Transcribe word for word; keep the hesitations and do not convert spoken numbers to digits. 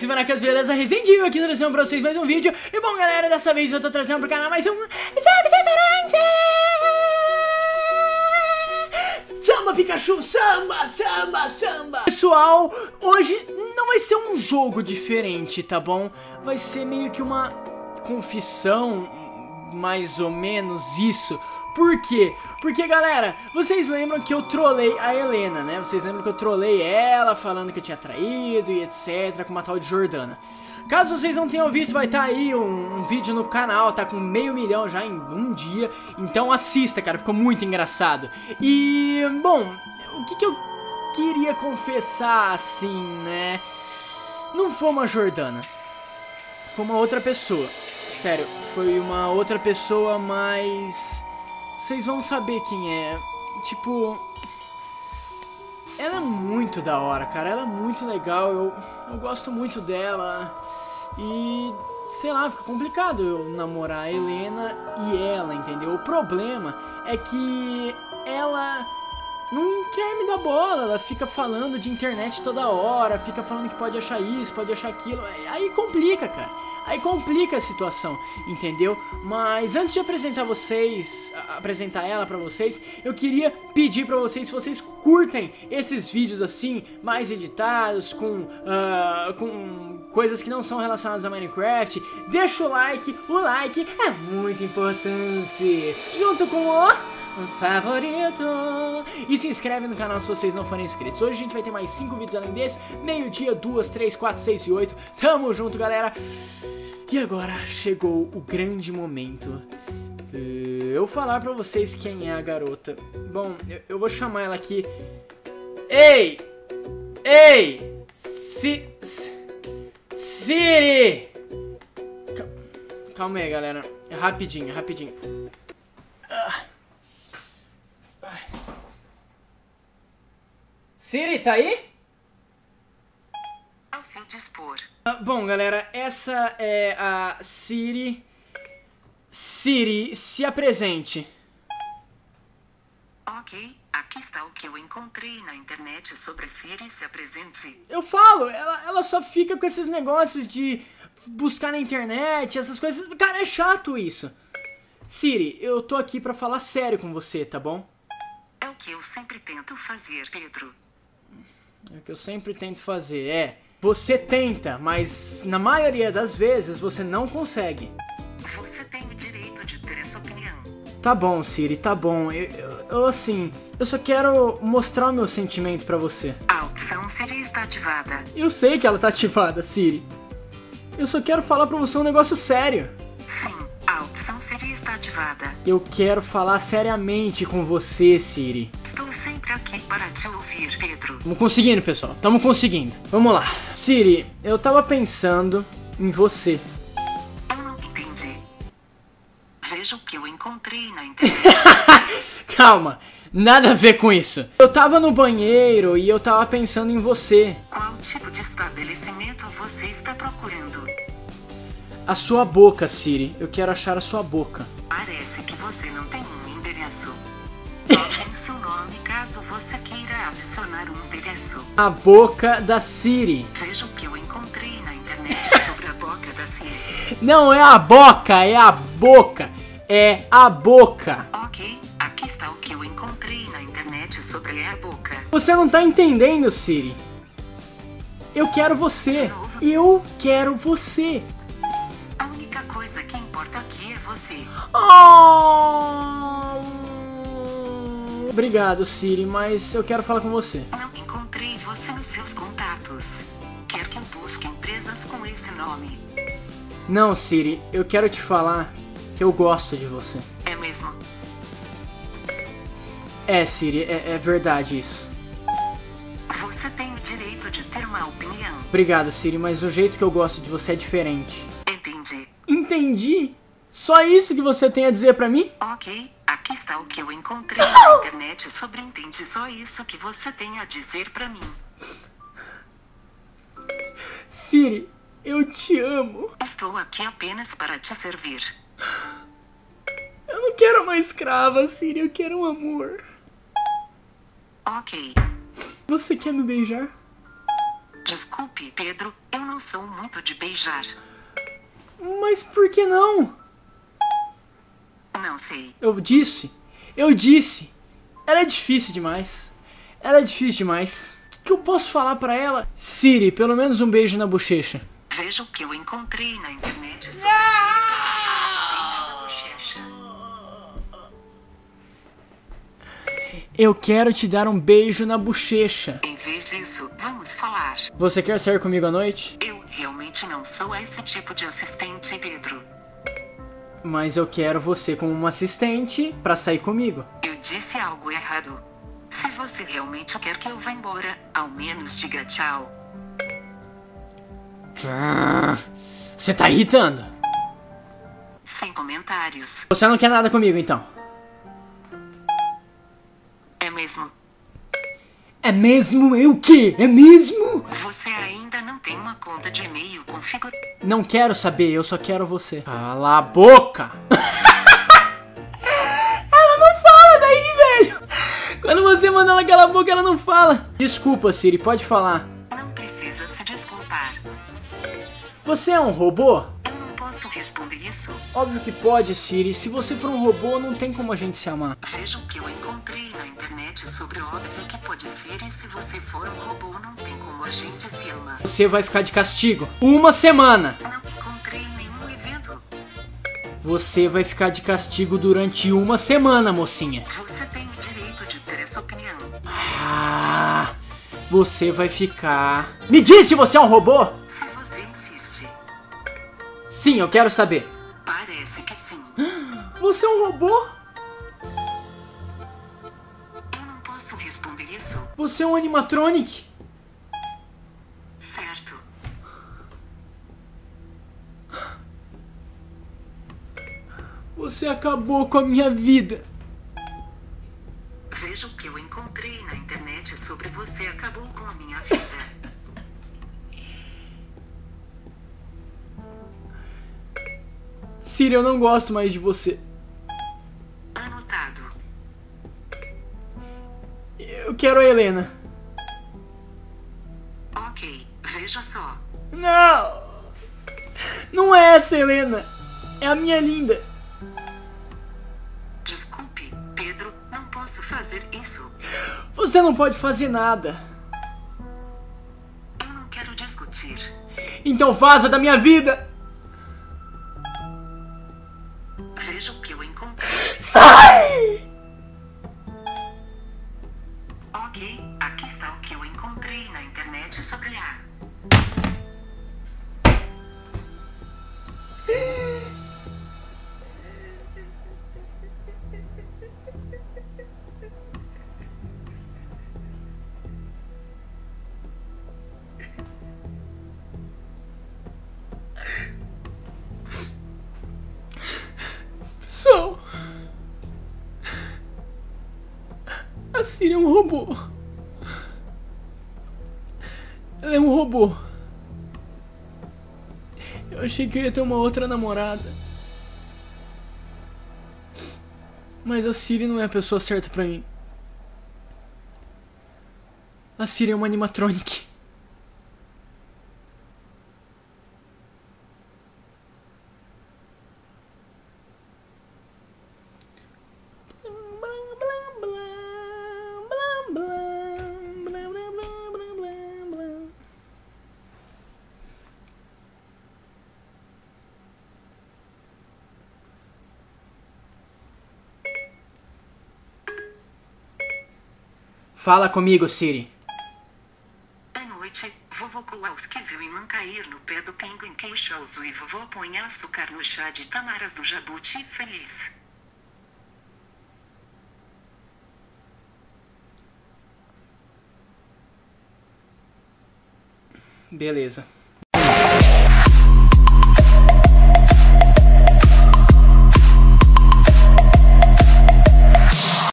Alex Vanacas, beleza? Rezende aqui trazendo pra vocês mais um vídeo. E bom, galera, dessa vez eu tô trazendo pro canal mais um jogo diferente! Samba, Pikachu! Samba, samba, samba! Pessoal, hoje não vai ser um jogo diferente, tá bom? Vai ser meio que uma confissão, mais ou menos isso. Por quê? Porque, galera, vocês lembram que eu trolei a Helena, né? Vocês lembram que eu trolei ela falando que eu tinha traído e etcétera com uma tal de Jordana. Caso vocês não tenham visto, vai estar tá aí um, um vídeo no canal, tá com meio milhão já em um dia. Então assista, cara, ficou muito engraçado. E, bom, o que, que eu queria confessar, assim, né? Não foi uma Jordana, foi uma outra pessoa. Sério, foi uma outra pessoa, mas... vocês vão saber quem é. Tipo, ela é muito da hora, cara. Ela é muito legal, eu, eu gosto muito dela. E, sei lá, fica complicado eu namorar a Helena e ela, entendeu? O problema é que ela não quer me dar bola. Ela fica falando de internet toda hora, fica falando que pode achar isso, pode achar aquilo. Aí complica, cara. Aí complica a situação, entendeu? Mas antes de apresentar vocês, apresentar ela pra vocês, eu queria pedir pra vocês, se vocês curtem esses vídeos assim, mais editados, com, uh, com coisas que não são relacionadas a Minecraft, deixa o like, o like é muito importante, junto com o... favorito. E se inscreve no canal se vocês não forem inscritos. Hoje a gente vai ter mais cinco vídeos além desse. Meio-dia, duas, três, quatro, seis e oito. Tamo junto, galera. E agora chegou o grande momento. Eu falar pra vocês quem é a garota. Bom, eu, eu vou chamar ela aqui. Ei! Ei! Si, si, Siri! Calma aí, galera. Rapidinho, rapidinho. Ah. Siri, tá aí? Ao seu dispor. Ah, bom, galera, essa é a Siri. Siri, se apresente. Ok, aqui está o que eu encontrei na internet sobre Siri, se apresente. Eu falo, ela, ela só fica com esses negócios de buscar na internet, essas coisas. Cara, é chato isso. Siri, eu tô aqui pra falar sério com você, tá bom? É o que eu sempre tento fazer, Pedro. É o que eu sempre tento fazer, é... você tenta, mas na maioria das vezes você não consegue. Você tem o direito de ter essa opinião. Tá bom, Siri, tá bom. Eu, eu, eu assim, eu só quero mostrar o meu sentimento pra você. A opção Siri está ativada. Eu sei que ela tá ativada, Siri. Eu só quero falar pra você um negócio sério. Sim, a opção Siri está ativada. Eu quero falar seriamente com você, Siri. Estou sempre aqui para te ouvir, Pedro. Estamos conseguindo, pessoal. Estamos conseguindo. Vamos lá. Siri, eu tava pensando em você. Eu não entendi. Veja o que eu encontrei na internet. Calma. Nada a ver com isso. Eu tava no banheiro e eu tava pensando em você. Qual tipo de estabelecimento você está procurando? A sua boca, Siri. Eu quero achar a sua boca. Parece que você não tem um endereço. Coloque o seu nome caso você queira adicionar um endereço. A boca da Siri. Veja o que eu encontrei na internet sobre a boca da Siri. Não é a boca, é a boca. É a boca. Ok, aqui está o que eu encontrei na internet sobre a boca. Você não tá entendendo, Siri. Eu quero você. Eu quero você. A única coisa que importa aqui é você. Oh... obrigado, Siri, mas eu quero falar com você. Não encontrei você nos seus contatos. Quer que eu busque empresas com esse nome? Não, Siri, eu quero te falar que eu gosto de você. É mesmo? É, Siri, é, é verdade isso. Você tem o direito de ter uma opinião. Obrigado, Siri, mas o jeito que eu gosto de você é diferente. Entendi. Entendi? Só isso que você tem a dizer pra mim? Ok. Aqui está o que eu encontrei na internet sobre entende só isso que você tem a dizer pra mim. Siri, eu te amo. Estou aqui apenas para te servir. Eu não quero uma escrava, Siri, eu quero um amor. Ok. Você quer me beijar? Desculpe, Pedro, eu não não são muito de beijar. Mas por que não? Não sei. Eu disse. Eu disse. Ela é difícil demais. Ela é difícil demais. O que eu posso falar pra ela? Siri, pelo menos um beijo na bochecha. Veja o que eu encontrei na internet sobre na bochecha. Eu quero te dar um beijo na bochecha. Em vez disso, vamos falar. Você quer sair comigo à noite? Eu realmente não sou esse tipo de assistente, Pedro. Mas eu quero você como uma assistente pra sair comigo. Eu disse algo errado. Se você realmente quer que eu vá embora, ao menos diga tchau. Você tá irritando. Sem comentários. Você não quer nada comigo, então? É mesmo. É mesmo? É o quê? É mesmo? Você ainda não tem uma conta de e-mail configurada. Não quero saber, eu só quero você. Cala a boca! Ela não fala daí, velho! Quando você manda ela cala a boca, ela não fala. Desculpa, Siri, pode falar. Não precisa se desculpar. Você é um robô? Eu não posso responder isso. Óbvio que pode, Siri. Se você for um robô, não tem como a gente se amar. Veja o que eu encontrei na internet sobre óbvio que pode, Siri. Se você for um robô, não tem como a gente se amar. Você vai ficar de castigo. Uma semana. Não encontrei nenhum evento. Você vai ficar de castigo durante uma semana, mocinha. Você tem o direito de ter essa opinião. Ah, você vai ficar... Me diz se você é um robô! Sim, eu quero saber. Parece que sim. Você é um robô? Eu não posso responder isso. Você é um animatronic? Certo. Você acabou com a minha vida. Veja o que eu encontrei na internet sobre você acabou com a minha vida. Siri, eu não gosto mais de você. Anotado. Eu quero a Helena. Ok, veja só. Não! Não é essa, Helena. É a minha linda. Desculpe, Pedro, não posso fazer isso. Você não pode fazer nada. Eu não quero discutir. Então vaza da minha vida! Veja o que eu encontrei. Sai! Ok, aqui está o que eu encontrei na internet sobre a... A Siri é um robô. Ela é um robô. Eu achei que eu ia ter uma outra namorada. Mas a Siri não é a pessoa certa pra mim. A Siri é uma animatronic. Fala comigo, Siri. À noite, vovô Kowalski viu imã cair no pé do pinguim queixoso e vovô põe açúcar no chá de tamaras do jabuti feliz. Beleza.